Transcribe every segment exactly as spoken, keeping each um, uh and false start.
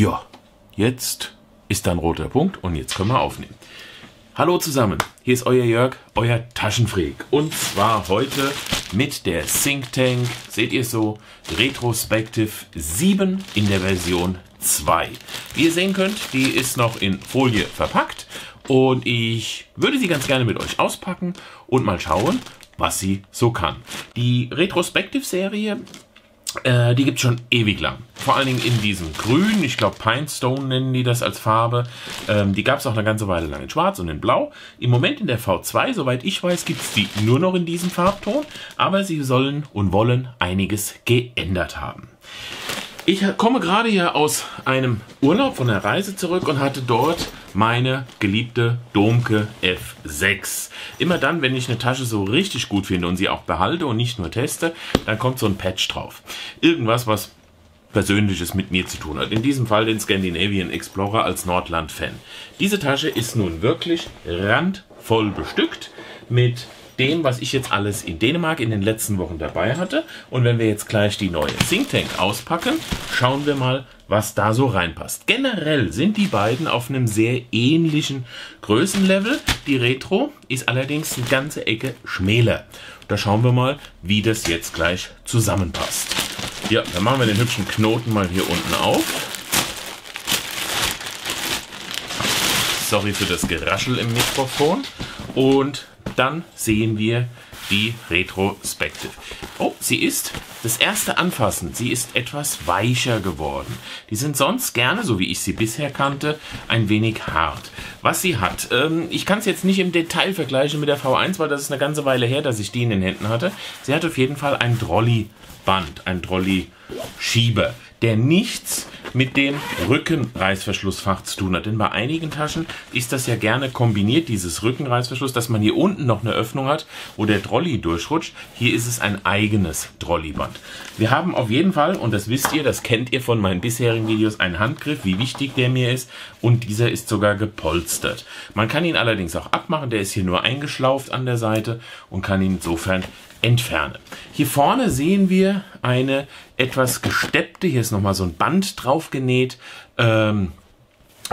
Ja, jetzt ist da ein roter Punkt und jetzt können wir aufnehmen. Hallo zusammen, hier ist euer Jörg, euer Taschenfreak. Und zwar heute mit der Think Tank, seht ihr so, Retrospective sieben in der Version zwei. Wie ihr sehen könnt, die ist noch in Folie verpackt. Und ich würde sie ganz gerne mit euch auspacken und mal schauen, was sie so kann. Die Retrospective-Serie, äh, die gibt es schon ewig lang. Vor allen Dingen in diesem Grün, ich glaube Pinestone nennen die das als Farbe. Ähm, die gab es auch eine ganze Weile lang in Schwarz und in Blau. Im Moment in der V zwei, soweit ich weiß, gibt es die nur noch in diesem Farbton. Aber sie sollen und wollen einiges geändert haben. Ich komme gerade ja aus einem Urlaub, von einer Reise zurück und hatte dort meine geliebte Domke F sechs. Immer dann, wenn ich eine Tasche so richtig gut finde und sie auch behalte und nicht nur teste, dann kommt so ein Patch drauf. Irgendwas, was Persönliches mit mir zu tun hat. In diesem Fall den Scandinavian Explorer als Nordland-Fan. Diese Tasche ist nun wirklich randvoll bestückt mit dem, was ich jetzt alles in Dänemark in den letzten Wochen dabei hatte. Und wenn wir jetzt gleich die neue Think Tank auspacken, schauen wir mal, was da so reinpasst. Generell sind die beiden auf einem sehr ähnlichen Größenlevel. Die Retro ist allerdings eine ganze Ecke schmäler. Da schauen wir mal, wie das jetzt gleich zusammenpasst. Ja, dann machen wir den hübschen Knoten mal hier unten auf. Sorry für das Geraschel im Mikrofon. Und dann sehen wir die Retrospective. Oh, sie ist das erste Anfassen. Sie ist etwas weicher geworden. Die sind sonst gerne, so wie ich sie bisher kannte, ein wenig hart. Was sie hat, ähm, ich kann es jetzt nicht im Detail vergleichen mit der V eins, weil das ist eine ganze Weile her, dass ich die in den Händen hatte. Sie hat auf jeden Fall ein Trolley-Band, ein Trolley-Schieber, der nichts mit dem Rückenreißverschlussfach zu tun hat. Denn bei einigen Taschen ist das ja gerne kombiniert, dieses Rückenreißverschluss, dass man hier unten noch eine Öffnung hat, wo der Trolley durchrutscht. Hier ist es ein eigenes Trolleyband. Wir haben auf jeden Fall, und das wisst ihr, das kennt ihr von meinen bisherigen Videos, einen Handgriff, wie wichtig der mir ist. Und dieser ist sogar gepolstert. Man kann ihn allerdings auch abmachen. Der ist hier nur eingeschlauft an der Seite und kann ihn insofern entfernen. Hier vorne sehen wir eine etwas gesteppte, hier ist nochmal so ein Band drauf genäht, ähm,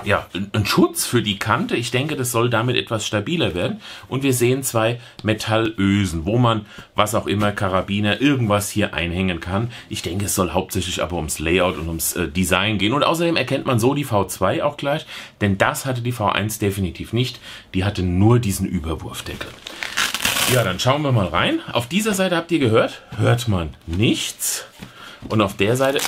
ja, ein Schutz für die Kante. Ich denke, das soll damit etwas stabiler werden. Und wir sehen zwei Metallösen, wo man, was auch immer, Karabiner, irgendwas hier einhängen kann. Ich denke, es soll hauptsächlich aber ums Layout und ums äh, Design gehen. Und außerdem erkennt man so die V zwei auch gleich, denn das hatte die V eins definitiv nicht. Die hatte nur diesen Überwurfdeckel. Ja, dann schauen wir mal rein. Auf dieser Seite, habt ihr gehört, hört man nichts. Und auf der Seite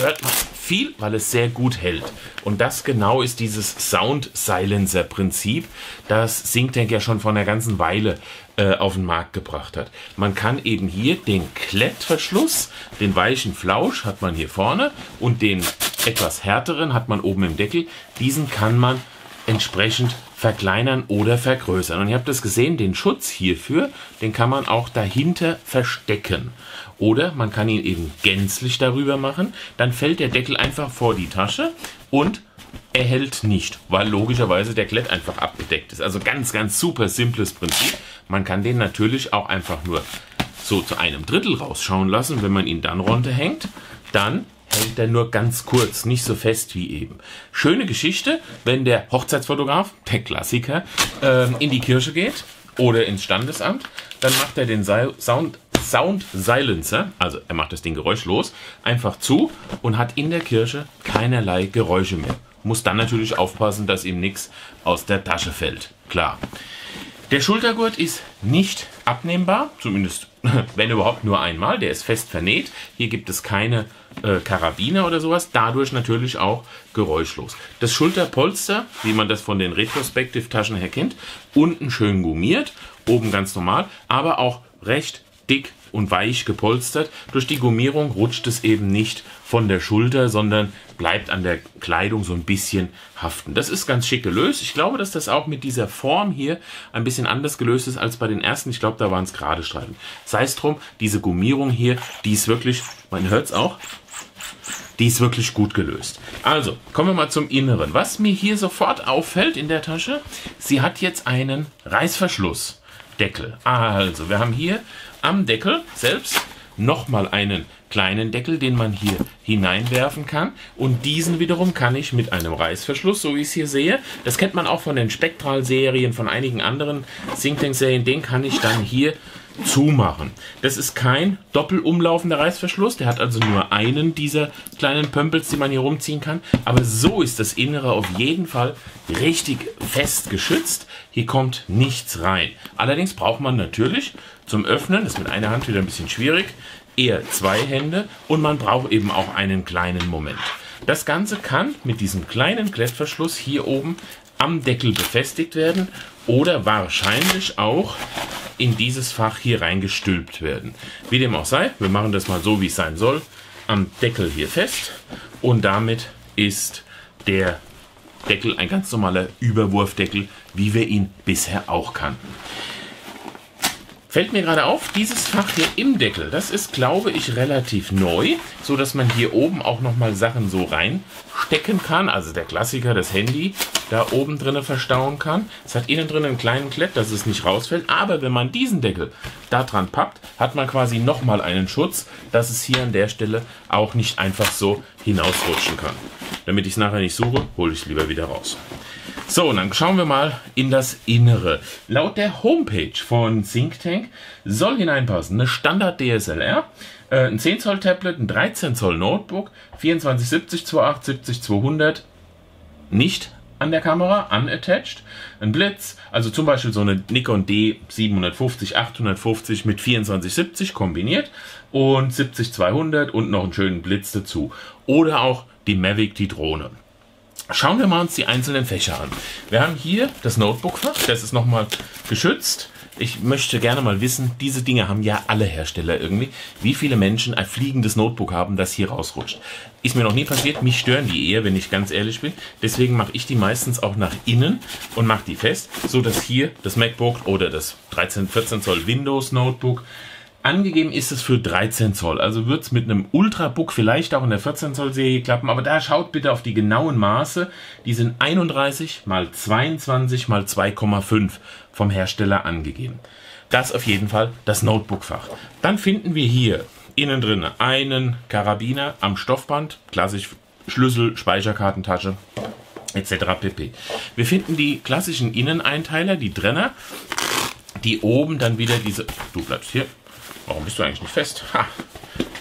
hört man viel, weil es sehr gut hält. Und das genau ist dieses Sound-Silencer-Prinzip, das Think Tank ja schon vor einer ganzen Weile äh, auf den Markt gebracht hat. Man kann eben hier den Klettverschluss, den weichen Flausch hat man hier vorne und den etwas härteren hat man oben im Deckel. Diesen kann man entsprechend verkleinern oder vergrößern. Und ihr habt das gesehen, den Schutz hierfür, den kann man auch dahinter verstecken. Oder man kann ihn eben gänzlich darüber machen. Dann fällt der Deckel einfach vor die Tasche und er hält nicht, weil logischerweise der Klett einfach abgedeckt ist. Also ganz, ganz super simples Prinzip. Man kann den natürlich auch einfach nur so zu einem Drittel rausschauen lassen. Wenn man ihn dann runterhängt, dann hält er nur ganz kurz, nicht so fest wie eben. Schöne Geschichte, wenn der Hochzeitsfotograf, der Klassiker, ähm, in die Kirche geht oder ins Standesamt, dann macht er den Sound, Sound Silencer, also er macht das Ding geräuschlos, einfach zu und hat in der Kirche keinerlei Geräusche mehr. Muss dann natürlich aufpassen, dass ihm nichts aus der Tasche fällt, klar. Der Schultergurt ist nicht abnehmbar, zumindest wenn überhaupt nur einmal. Der ist fest vernäht. Hier gibt es keine äh, Karabiner oder sowas, dadurch natürlich auch geräuschlos. Das Schulterpolster, wie man das von den Retrospective-Taschen her kennt, unten schön gummiert, oben ganz normal, aber auch recht dick und weich gepolstert. Durch die Gummierung rutscht es eben nicht von der Schulter, sondern bleibt an der Kleidung so ein bisschen haften. Das ist ganz schick gelöst. Ich glaube, dass das auch mit dieser Form hier ein bisschen anders gelöst ist als bei den ersten. Ich glaube, da waren es gerade Streifen. Sei es drum, diese Gummierung hier, die ist wirklich, man hört es auch, die ist wirklich gut gelöst. Also, kommen wir mal zum Inneren. Was mir hier sofort auffällt in der Tasche, sie hat jetzt einen Reißverschlussdeckel. Also, wir haben hier am Deckel selbst nochmal einen kleinen Deckel, den man hier hineinwerfen kann. Und diesen wiederum kann ich mit einem Reißverschluss, so wie ich es hier sehe. Das kennt man auch von den Spektral-Serien, von einigen anderen Think Tank-Serien. Den kann ich dann hier zumachen. Das ist kein doppelumlaufender Reißverschluss. Der hat also nur einen dieser kleinen Pömpels, die man hier rumziehen kann. Aber so ist das Innere auf jeden Fall richtig fest geschützt. Hier kommt nichts rein. Allerdings braucht man natürlich zum Öffnen, das ist mit einer Hand wieder ein bisschen schwierig, eher zwei Hände und man braucht eben auch einen kleinen Moment. Das Ganze kann mit diesem kleinen Klettverschluss hier oben am Deckel befestigt werden oder wahrscheinlich auch in dieses Fach hier reingestülpt werden. Wie dem auch sei, wir machen das mal so, wie es sein soll, am Deckel hier fest und damit ist der Deckel ein ganz normaler Überwurfdeckel, wie wir ihn bisher auch kannten. Fällt mir gerade auf, dieses Fach hier im Deckel, das ist, glaube ich, relativ neu, so dass man hier oben auch nochmal Sachen so reinstecken kann. Also der Klassiker, das Handy da oben drin verstauen kann. Es hat innen drin einen kleinen Klett, dass es nicht rausfällt. Aber wenn man diesen Deckel da dran pappt, hat man quasi nochmal einen Schutz, dass es hier an der Stelle auch nicht einfach so hinausrutschen kann. Damit ich es nachher nicht suche, hole ich es lieber wieder raus. So, und dann schauen wir mal in das Innere. Laut der Homepage von Think Tank soll hineinpassen eine Standard-D S L R, ein zehn Zoll Tablet, ein dreizehn Zoll Notebook, vierundzwanzig siebzig, zweihundertachtzig, zweihundert, nicht an der Kamera, unattached, ein Blitz, also zum Beispiel so eine Nikon D siebenhundertfünfzig, achthundertfünfzig mit vierundzwanzig siebzig kombiniert und siebzig zweihundert und noch einen schönen Blitz dazu. Oder auch die Mavic, die Drohne. Schauen wir mal uns die einzelnen Fächer an. Wir haben hier das Notebook-Fach, das ist nochmal geschützt. Ich möchte gerne mal wissen, diese Dinge haben ja alle Hersteller irgendwie, wie viele Menschen ein fliegendes Notebook haben, das hier rausrutscht. Ist mir noch nie passiert, mich stören die eher, wenn ich ganz ehrlich bin. Deswegen mache ich die meistens auch nach innen und mache die fest, sodass hier das MacBook oder das dreizehn, vierzehn Zoll Windows Notebook. Angegeben ist es für dreizehn Zoll, also wird es mit einem Ultrabook vielleicht auch in der vierzehn Zoll Serie klappen, aber da schaut bitte auf die genauen Maße. Die sind einunddreißig mal zweiundzwanzig mal zwei Komma fünf vom Hersteller angegeben. Das auf jeden Fall das Notebookfach. Dann finden wir hier innen drin einen Karabiner am Stoffband, klassisch Schlüssel, Speicherkartentasche et cetera pp. Wir finden die klassischen Inneneinteiler, die Trenner, die oben dann wieder diese... Du bleibst hier. Warum bist du eigentlich nicht fest? Ha,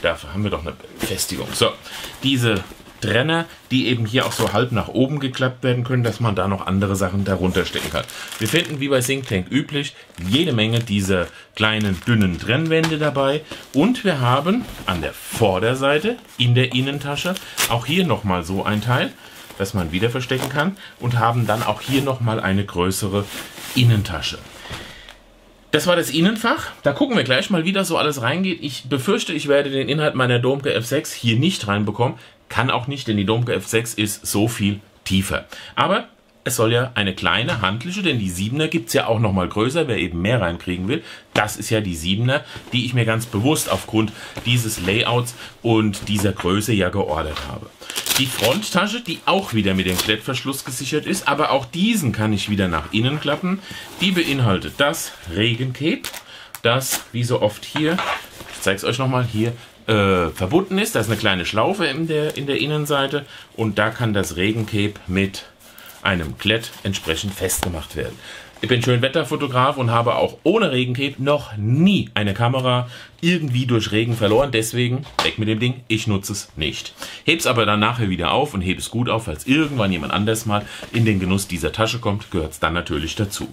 dafür haben wir doch eine Befestigung. So, diese Trenner, die eben hier auch so halb nach oben geklappt werden können, dass man da noch andere Sachen darunter stecken kann. Wir finden, wie bei Think Tank üblich, jede Menge dieser kleinen, dünnen Trennwände dabei. Und wir haben an der Vorderseite, in der Innentasche, auch hier nochmal so ein Teil, das man wieder verstecken kann. Und haben dann auch hier nochmal eine größere Innentasche. Das war das Innenfach. Da gucken wir gleich mal, wie das so alles reingeht. Ich befürchte, ich werde den Inhalt meiner Domke F sechs hier nicht reinbekommen. Kann auch nicht, denn die Domke F sechs ist so viel tiefer. Aber es soll ja eine kleine handliche, denn die siebener gibt es ja auch nochmal größer, wer eben mehr reinkriegen will. Das ist ja die siebener, die ich mir ganz bewusst aufgrund dieses Layouts und dieser Größe ja geordert habe. Die Fronttasche, die auch wieder mit dem Klettverschluss gesichert ist, aber auch diesen kann ich wieder nach innen klappen. Die beinhaltet das Regencape, das wie so oft hier, ich zeige es euch nochmal, hier äh, verbunden ist. Da ist eine kleine Schlaufe in der, in der Innenseite und da kann das Regencape mit einem Klett entsprechend festgemacht werden. Ich bin Schönwetterfotograf und habe auch ohne Regencape noch nie eine Kamera irgendwie durch Regen verloren. Deswegen weg mit dem Ding, ich nutze es nicht. Heb's aber dann nachher wieder auf und heb es gut auf, falls irgendwann jemand anders mal in den Genuss dieser Tasche kommt, gehört es dann natürlich dazu.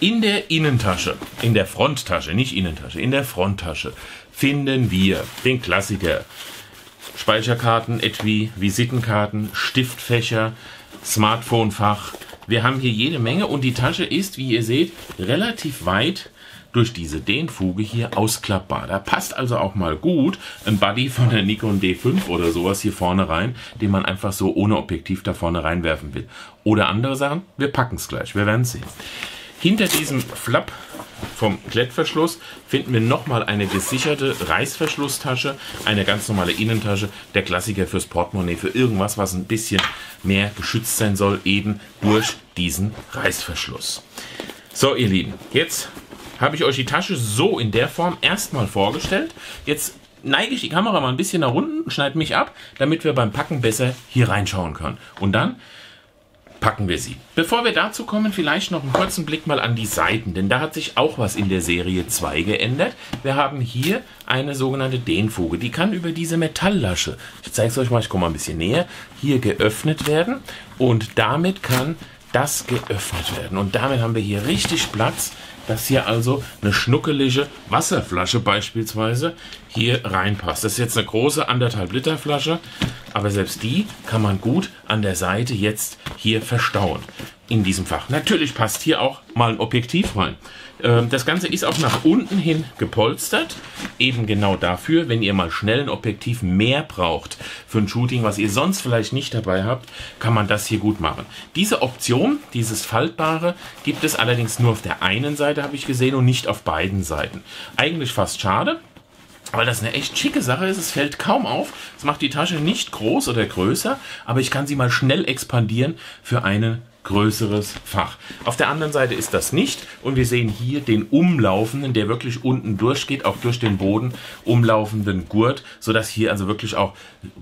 In der Innentasche, in der Fronttasche, nicht Innentasche, in der Fronttasche finden wir den Klassiker. Speicherkarten, Etui, Visitenkarten, Stiftfächer, Smartphonefach. Wir haben hier jede Menge und die Tasche ist, wie ihr seht, relativ weit durch diese Dehnfuge hier ausklappbar. Da passt also auch mal gut ein Buddy von der Nikon D fünf oder sowas hier vorne rein, den man einfach so ohne Objektiv da vorne reinwerfen will. Oder andere Sachen, wir packen es gleich, wir werden es sehen. Hinter diesem Flap vom Klettverschluss finden wir nochmal eine gesicherte Reißverschlusstasche, eine ganz normale Innentasche, der Klassiker fürs Portemonnaie, für irgendwas, was ein bisschen mehr geschützt sein soll, eben durch diesen Reißverschluss. So, ihr Lieben, jetzt habe ich euch die Tasche so in der Form erstmal vorgestellt. Jetzt neige ich die Kamera mal ein bisschen nach unten, schneide mich ab, damit wir beim Packen besser hier reinschauen können. Und dann packen wir sie. Bevor wir dazu kommen, vielleicht noch einen kurzen Blick mal an die Seiten, denn da hat sich auch was in der Serie zwei geändert. Wir haben hier eine sogenannte Dehnfuge. Die kann über diese Metalllasche, ich zeige es euch mal, ich komme mal ein bisschen näher, hier geöffnet werden und damit kann das geöffnet werden. Und damit haben wir hier richtig Platz, dass hier also eine schnuckelige Wasserflasche beispielsweise hier reinpasst. Das ist jetzt eine große anderthalb Liter Flasche, aber selbst die kann man gut an der Seite jetzt hier verstauen in diesem Fach. Natürlich passt hier auch mal ein Objektiv rein. Das Ganze ist auch nach unten hin gepolstert, eben genau dafür, wenn ihr mal schnell ein Objektiv mehr braucht für ein Shooting, was ihr sonst vielleicht nicht dabei habt, kann man das hier gut machen. Diese Option, dieses Faltbare, gibt es allerdings nur auf der einen Seite, habe ich gesehen, und nicht auf beiden Seiten. Eigentlich fast schade, weil das eine echt schicke Sache ist. Es fällt kaum auf, es macht die Tasche nicht groß oder größer, aber ich kann sie mal schnell expandieren für eine größeres Fach. Auf der anderen Seite ist das nicht und wir sehen hier den umlaufenden, der wirklich unten durchgeht, auch durch den Boden umlaufenden Gurt, sodass hier also wirklich auch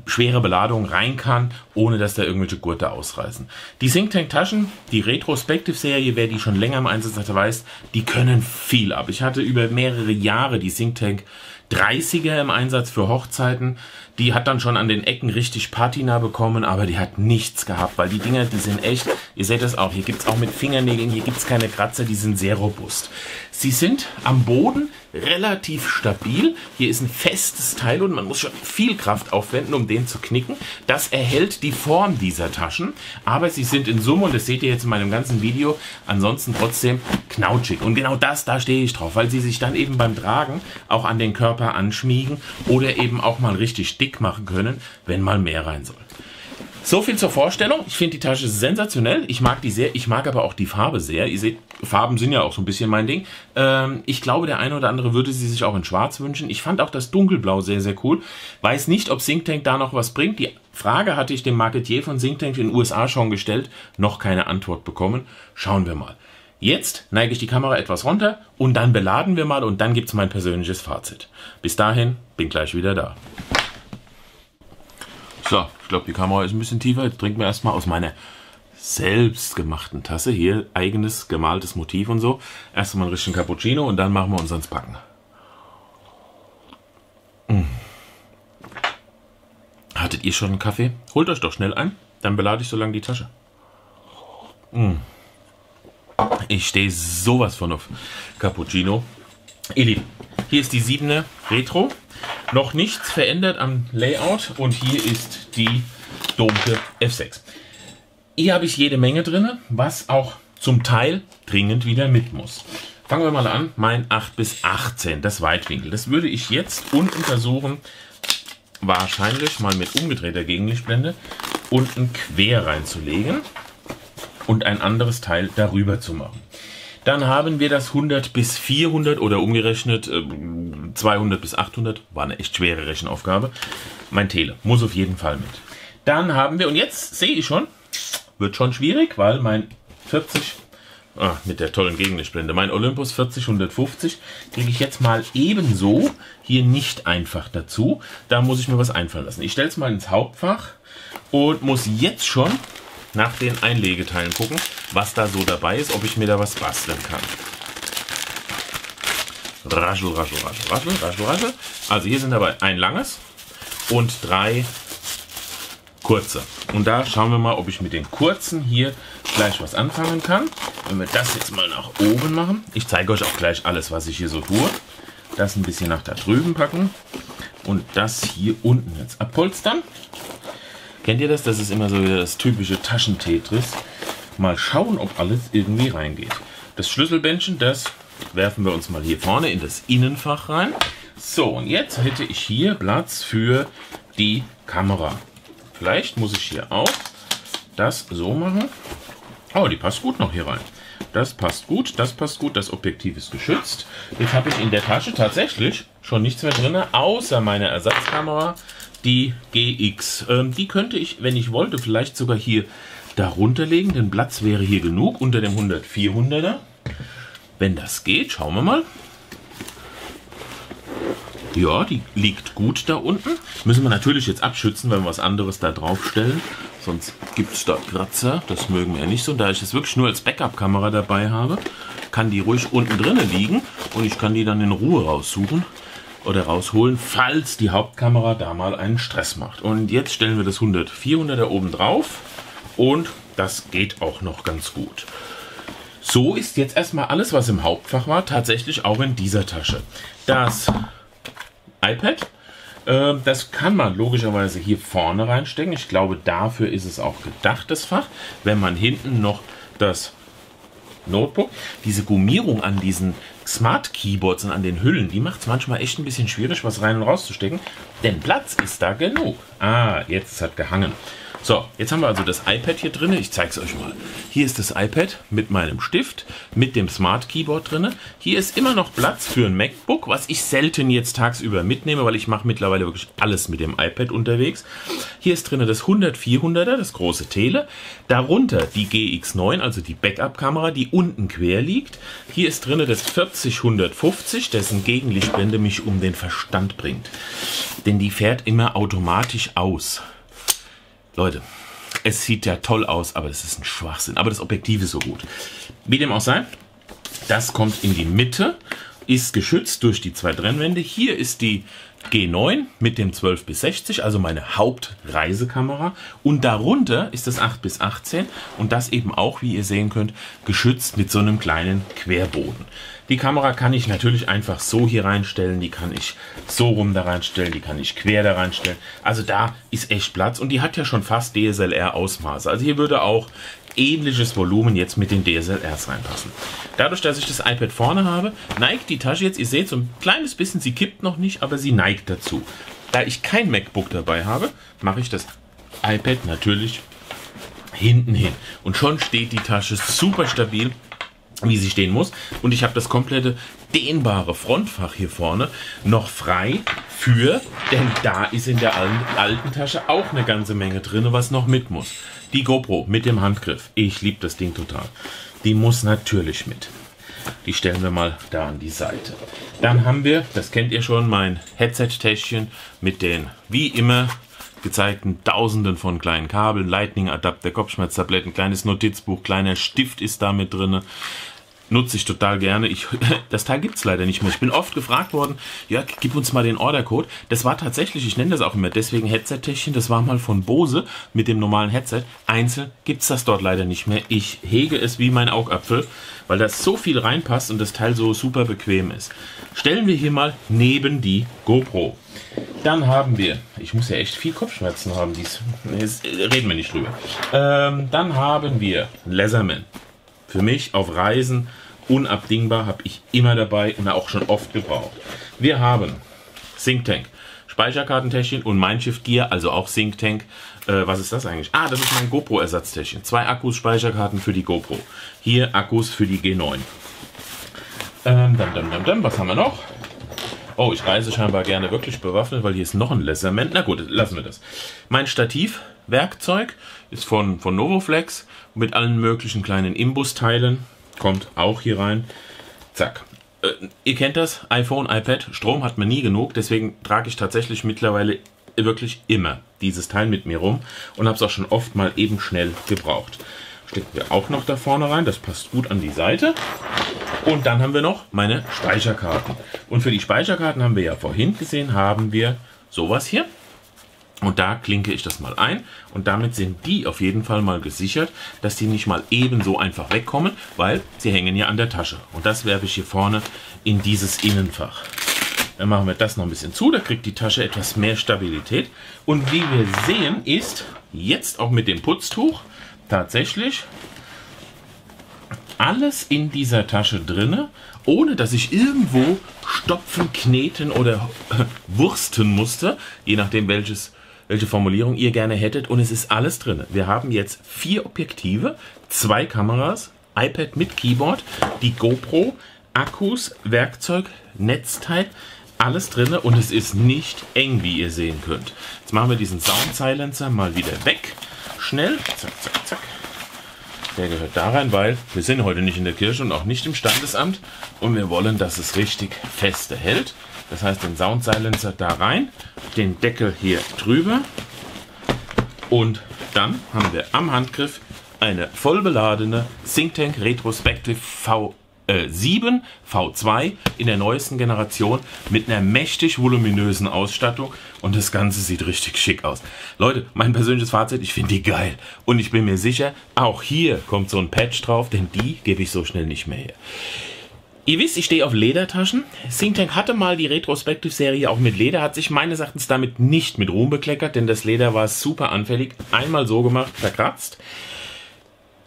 schwere Beladung rein kann, ohne dass da irgendwelche Gurte ausreißen. Die Think Tank Taschen, die Retrospective Serie, wer die schon länger im Einsatz hatte, weiß, die können viel ab. Ich hatte über mehrere Jahre die Think Tank dreißiger im Einsatz für Hochzeiten. Die hat dann schon an den Ecken richtig Patina bekommen, aber die hat nichts gehabt, weil die Dinger, die sind echt, ihr seht das auch, hier gibt es auch mit Fingernägeln, hier gibt es keine Kratzer, die sind sehr robust. Sie sind am Boden relativ stabil, hier ist ein festes Teil und man muss schon viel Kraft aufwenden, um den zu knicken. Das erhält die Form dieser Taschen, aber sie sind in Summe, und das seht ihr jetzt in meinem ganzen Video, ansonsten trotzdem knautschig. Und genau das, da stehe ich drauf, weil sie sich dann eben beim Tragen auch an den Körper anschmiegen oder eben auch mal richtig dick machen können, wenn mal mehr rein soll. So viel zur Vorstellung. Ich finde die Tasche sensationell. Ich mag die sehr. Ich mag aber auch die Farbe sehr. Ihr seht, Farben sind ja auch so ein bisschen mein Ding. Ähm, ich glaube, der eine oder andere würde sie sich auch in Schwarz wünschen. Ich fand auch das Dunkelblau sehr, sehr cool. Weiß nicht, ob Think Tank da noch was bringt. Die Frage hatte ich dem Marketier von Think Tank in den U S A schon gestellt. Noch keine Antwort bekommen. Schauen wir mal. Jetzt neige ich die Kamera etwas runter und dann beladen wir mal und dann gibt es mein persönliches Fazit. Bis dahin, bin gleich wieder da. So, ich glaube, die Kamera ist ein bisschen tiefer. Jetzt trinken wir erstmal aus meiner selbstgemachten Tasse. Hier, eigenes gemaltes Motiv und so. Erstmal einen richtigen Cappuccino und dann machen wir uns ans Packen. Hm. Hattet ihr schon einen Kaffee? Holt euch doch schnell ein, dann belade ich so lange die Tasche. Hm. Ich stehe sowas von auf Cappuccino. Ihr Lieben, hier ist die siebener Retro. Noch nichts verändert am Layout und hier ist die Domke F sechs. Hier habe ich jede Menge drin, was auch zum Teil dringend wieder mit muss. Fangen wir mal an, mein acht bis achtzehn, das Weitwinkel. Das würde ich jetzt ununtersuchen, wahrscheinlich mal mit umgedrehter Gegenlichtblende unten quer reinzulegen und ein anderes Teil darüber zu machen. Dann haben wir das hundert bis vierhundert oder umgerechnet zweihundert bis achthundert. War eine echt schwere Rechenaufgabe. Mein Tele muss auf jeden Fall mit. Dann haben wir, und jetzt sehe ich schon, wird schon schwierig, weil mein vierzig, oh, mit der tollen Gegenlichtblende, mein Olympus vierzig hundertfünfzig kriege ich jetzt mal ebenso hier nicht einfach dazu. Da muss ich mir was einfallen lassen. Ich stelle es mal ins Hauptfach und muss jetzt schon nach den Einlegeteilen gucken, was da so dabei ist, ob ich mir da was basteln kann. Raschel, raschel, raschel, raschel, raschel, raschel. Also hier sind dabei ein langes und drei kurze. Und da schauen wir mal, ob ich mit den kurzen hier gleich was anfangen kann. Wenn wir das jetzt mal nach oben machen. Ich zeige euch auch gleich alles, was ich hier so tue. Das ein bisschen nach da drüben packen und das hier unten jetzt abpolstern. Kennt ihr das? Das ist immer so wieder das typische Taschentetris. Mal schauen, ob alles irgendwie reingeht. Das Schlüsselbändchen, das werfen wir uns mal hier vorne in das Innenfach rein. So, und jetzt hätte ich hier Platz für die Kamera. Vielleicht muss ich hier auch das so machen. Oh, die passt gut noch hier rein. Das passt gut, das passt gut, das Objektiv ist geschützt. Jetzt habe ich in der Tasche tatsächlich schon nichts mehr drin, außer meiner Ersatzkamera. Die G X, die könnte ich, wenn ich wollte, vielleicht sogar hier darunter legen. Denn Platz wäre hier genug unter dem hundert vierhunderter. Wenn das geht, schauen wir mal. Ja, die liegt gut da unten. Müssen wir natürlich jetzt abschützen, wenn wir was anderes da drauf stellen. Sonst gibt es dort Kratzer. Das mögen wir ja nicht so. Und da ich das wirklich nur als Backup-Kamera dabei habe, kann die ruhig unten drinnen liegen. Und ich kann die dann in Ruhe raussuchen oder rausholen, falls die Hauptkamera da mal einen Stress macht. Und jetzt stellen wir das hundert vierhundert da oben drauf. Und das geht auch noch ganz gut. So ist jetzt erstmal alles, was im Hauptfach war, tatsächlich auch in dieser Tasche. Das iPad, äh, das kann man logischerweise hier vorne reinstecken. Ich glaube, dafür ist es auch gedacht, das Fach. Wenn man hinten noch das Notebook, diese Gummierung an diesen Smart Keyboards und an den Hüllen, die macht es manchmal echt ein bisschen schwierig, was rein und rauszustecken, denn Platz ist da genug. Ah, jetzt hat gehangen. So, jetzt haben wir also das iPad hier drin. Ich zeige es euch mal. Hier ist das iPad mit meinem Stift, mit dem Smart Keyboard drin. Hier ist immer noch Platz für ein MacBook, was ich selten jetzt tagsüber mitnehme, weil ich mache mittlerweile wirklich alles mit dem iPad unterwegs. Hier ist drin das hundert vierhunderter, das große Tele. Darunter die G X neun, also die Backup-Kamera, die unten quer liegt. Hier ist drin das vierzig hundertfünfzig, dessen Gegenlichtblende mich um den Verstand bringt. Denn die fährt immer automatisch aus. Leute, es sieht ja toll aus, aber das ist ein Schwachsinn. Aber das Objektiv ist so gut. Wie dem auch sei, das kommt in die Mitte, ist geschützt durch die zwei Trennwände. Hier ist die G neun mit dem zwölf bis sechzig, also meine Hauptreisekamera. Und darunter ist das acht bis achtzehn und das eben auch, wie ihr sehen könnt, geschützt mit so einem kleinen Querboden. Die Kamera kann ich natürlich einfach so hier reinstellen, die kann ich so rum da reinstellen, die kann ich quer da reinstellen. Also da ist echt Platz und die hat ja schon fast D S L R-Ausmaße. Also hier würde auch ähnliches Volumen jetzt mit den D S L Rs reinpassen. Dadurch, dass ich das iPad vorne habe, neigt die Tasche jetzt, ihr seht so ein kleines bisschen, sie kippt noch nicht, aber sie neigt dazu. Da ich kein MacBook dabei habe, mache ich das iPad natürlich hinten hin. Und schon steht die Tasche super stabil, wie sie stehen muss. Und ich habe das komplette dehnbare Frontfach hier vorne noch frei für, denn da ist in der alten Tasche auch eine ganze Menge drin, was noch mit muss. Die GoPro mit dem Handgriff, ich liebe das Ding total, die muss natürlich mit. Die stellen wir mal da an die Seite. Dann haben wir, das kennt ihr schon, mein Headset-Täschchen mit den, wie immer, gezeigten Tausenden von kleinen Kabeln, Lightning-Adapter, Kopfschmerztabletten, kleines Notizbuch, kleiner Stift ist da mit drin. Nutze ich total gerne. Ich, das Teil gibt es leider nicht mehr. Ich bin oft gefragt worden, Jörg, gib uns mal den Ordercode. Das war tatsächlich, ich nenne das auch immer, deswegen Headset-Täschchen, das war mal von Bose mit dem normalen Headset. Einzeln gibt es das dort leider nicht mehr. Ich hege es wie mein Augapfel, weil da so viel reinpasst und das Teil so super bequem ist. Stellen wir hier mal neben die GoPro. Dann haben wir, ich muss ja echt viel Kopfschmerzen haben, dies, reden wir nicht drüber. Ähm, dann haben wir Leatherman. Für mich auf Reisen unabdingbar, habe ich immer dabei und auch schon oft gebraucht. Wir haben Think Tank, Speicherkartentäschchen und MindShift Gear, also auch Think Tank. Äh, was ist das eigentlich? Ah, das ist mein GoPro-Ersatztäschchen. Zwei Akkus, Speicherkarten für die GoPro. Hier Akkus für die G neun. Ähm, dam, dam, dam, dam. Was haben wir noch? Oh, ich reise scheinbar gerne wirklich bewaffnet, weil hier ist noch ein Leatherman. Na gut, lassen wir das. Mein Stativwerkzeug ist von, von Novoflex mit allen möglichen kleinen Imbusteilen. Kommt auch hier rein. Zack. Äh, ihr kennt das, iPhone, iPad, Strom hat man nie genug. Deswegen trage ich tatsächlich mittlerweile wirklich immer dieses Teil mit mir rum und habe es auch schon oft mal eben schnell gebraucht. Stecken wir auch noch da vorne rein, das passt gut an die Seite. Und dann haben wir noch meine Speicherkarten. Und für die Speicherkarten haben wir ja vorhin gesehen, haben wir sowas hier. Und da klinke ich das mal ein. Und damit sind die auf jeden Fall mal gesichert, dass die nicht mal eben so einfach wegkommen, weil sie hängen ja an der Tasche. Und das werfe ich hier vorne in dieses Innenfach. Dann machen wir das noch ein bisschen zu, da kriegt die Tasche etwas mehr Stabilität. Und wie wir sehen, ist jetzt auch mit dem Putztuch tatsächlich alles in dieser Tasche drinne, ohne dass ich irgendwo stopfen, kneten oder wursten musste, je nachdem welches, welche Formulierung ihr gerne hättet. Und es ist alles drin. Wir haben jetzt vier Objektive, zwei Kameras, iPad mit Keyboard, die GoPro, Akkus, Werkzeug, Netzteil, alles drin und es ist nicht eng, wie ihr sehen könnt. Jetzt machen wir diesen Sound-Silencer mal wieder weg. Schnell, zack, zack, zack. Der gehört da rein, weil wir sind heute nicht in der Kirche und auch nicht im Standesamt und wir wollen, dass es richtig feste hält. Das heißt, den Sound-Silencer da rein, den Deckel hier drüber und dann haben wir am Handgriff eine vollbeladene Think Tank Retrospective V sieben, V zwei in der neuesten Generation mit einer mächtig voluminösen Ausstattung und das Ganze sieht richtig schick aus. Leute, mein persönliches Fazit, ich finde die geil und ich bin mir sicher, auch hier kommt so ein Patch drauf, denn die gebe ich so schnell nicht mehr her. Ihr wisst, ich stehe auf Ledertaschen. Think Tank hatte mal die Retrospective-Serie auch mit Leder, hat sich meines Erachtens damit nicht mit Ruhm bekleckert, denn das Leder war super anfällig, einmal so gemacht, verkratzt.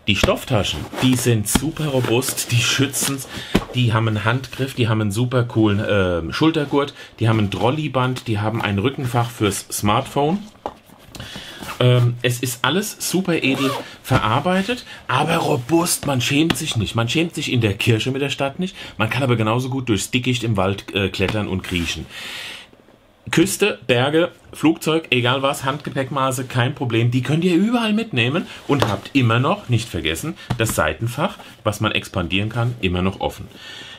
Die Stofftaschen, die sind super robust, die schützen's, die haben einen Handgriff, die haben einen super coolen äh, Schultergurt, die haben ein Drollyband, die haben ein Rückenfach fürs Smartphone. Ähm, es ist alles super edel verarbeitet, aber robust, man schämt sich nicht. Man schämt sich in der Kirche mit der Stadt nicht, man kann aber genauso gut durchs Dickicht im Wald äh, klettern und kriechen. Küste, Berge, Flugzeug, egal was, Handgepäckmaße, kein Problem. Die könnt ihr überall mitnehmen und habt immer noch, nicht vergessen, das Seitenfach, was man expandieren kann, immer noch offen.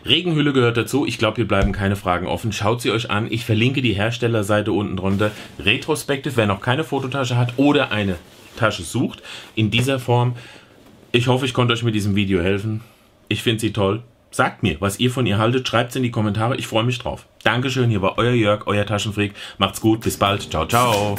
Regenhülle gehört dazu. Ich glaube, hier bleiben keine Fragen offen. Schaut sie euch an. Ich verlinke die Herstellerseite unten drunter. Retrospective, wer noch keine Fototasche hat oder eine Tasche sucht, in dieser Form. Ich hoffe, ich konnte euch mit diesem Video helfen. Ich finde sie toll. Sagt mir, was ihr von ihr haltet, schreibt es in die Kommentare, ich freue mich drauf. Dankeschön, hier war euer Jörg, euer Taschenfreak. Macht's gut, bis bald, ciao, ciao.